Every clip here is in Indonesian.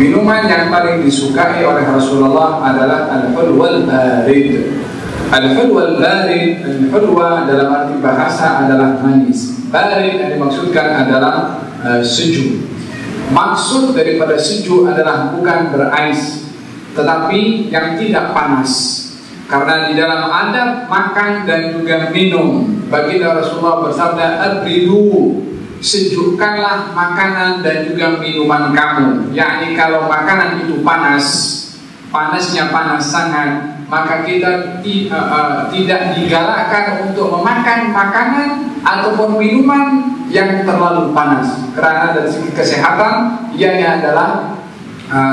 Minuman yang paling disukai oleh Rasulullah adalah Al-Hulwul Barid. Al-Hulwul Barid, Al-Hulwa dalam arti bahasa adalah manis. Barid yang dimaksudkan adalah sejuk. Maksud daripada sejuk adalah bukan berais, tetapi yang tidak panas. Karena di dalam adab makan dan juga minum, baginda Rasulullah bersabda, "Abridu, sejukkanlah makanan dan juga minuman kamu." Yakni kalau makanan itu panas, panasnya panas sangat, maka kita tidak digalakkan untuk memakan makanan ataupun minuman yang terlalu panas. Karena dari segi kesehatan, ianya adalah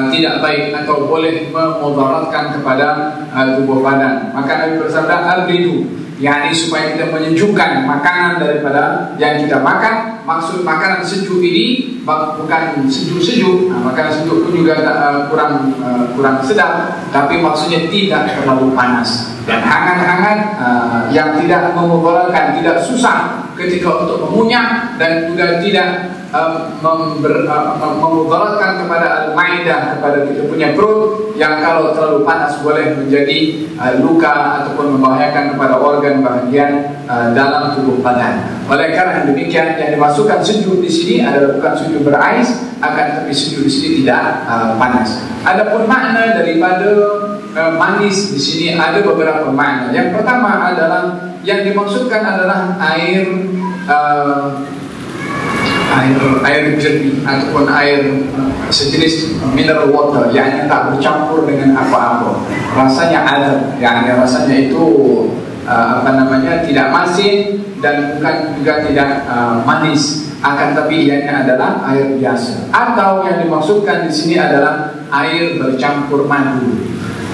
tidak baik atau boleh memudaratkan kepada tubuh badan. Maka Nabi bersabda al-bidu, yakni supaya kita menyejukkan makanan daripada yang kita makan. Maksud makanan sejuk ini bukan sejuk-sejuk. Nah, makanan sejuk pun juga kurang sedap, tapi maksudnya tidak terlalu panas dan hangat-hangat yang tidak memudaratkan, tidak susah ketika untuk mengunyah dan juga tidak memudaratkan kepada al-maidah, kepada kita punya perut, yang kalau terlalu panas boleh menjadi luka ataupun membahayakan kepada organ bagian dalam tubuh badan. Oleh karena demikian, yang dimasukkan sejuk di sini adalah bukan sejuk berais, akan tapi sejuk di sini tidak panas. Adapun makna daripada manis di sini ada beberapa makna. Yang pertama adalah yang dimaksudkan adalah air jernih ataupun air sejenis mineral water yang tak bercampur dengan apa-apa. Rasanya azab, yang rasanya itu tidak masin dan bukan juga tidak manis, akan tapi ianya adalah air biasa. Atau yang dimaksudkan di sini adalah air bercampur madu.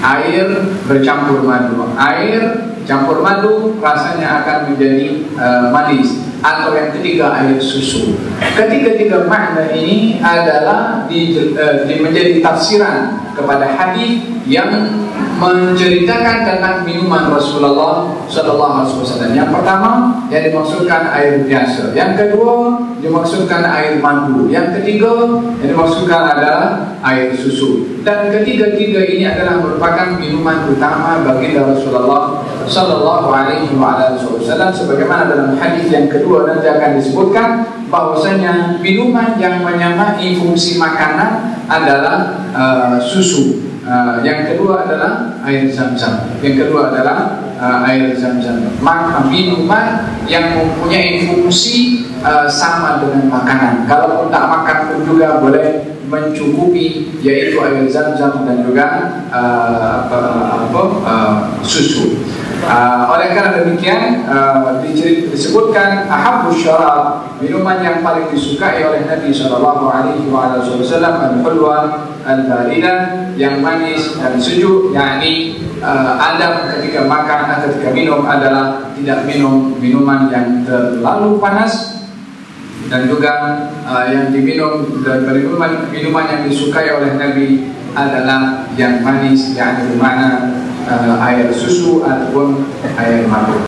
Air bercampur madu. Air campur madu rasanya akan menjadi manis. Atau yang ketiga air susu. Ketiga-tiga makna ini adalah menjadi tafsiran kepada hadis yang menceritakan tentang minuman Rasulullah SAW. Yang pertama yang dimaksudkan air biasa, yang kedua dimaksudkan air madu, yang ketiga yang dimaksudkan adalah air susu. Dan ketiga-tiga ini adalah merupakan minuman utama baginda Rasulullah SAW. Sebagaimana dalam hadis yang kedua nanti akan disebutkan bahwasanya minuman yang menyamai fungsi makanan adalah susu. Yang kedua adalah air zamzam. Yang kedua adalah air zamzam. Maka minuman yang mempunyai fungsi sama dengan makanan. Kalau tak makan pun juga boleh mencukupi, yaitu air zamzam dan juga susu. Oleh karena demikian disebutkan ahabbu syarab, minuman yang paling disukai oleh Nabi SAW al-hulwa al-barida, yang manis dan sejuk. Yakni adab ketika makan atau ketika minum adalah tidak minum minuman yang terlalu panas, dan juga yang diminum dan minuman yang disukai oleh Nabi adalah yang manis, yang bermakna air susu ataupun air madu.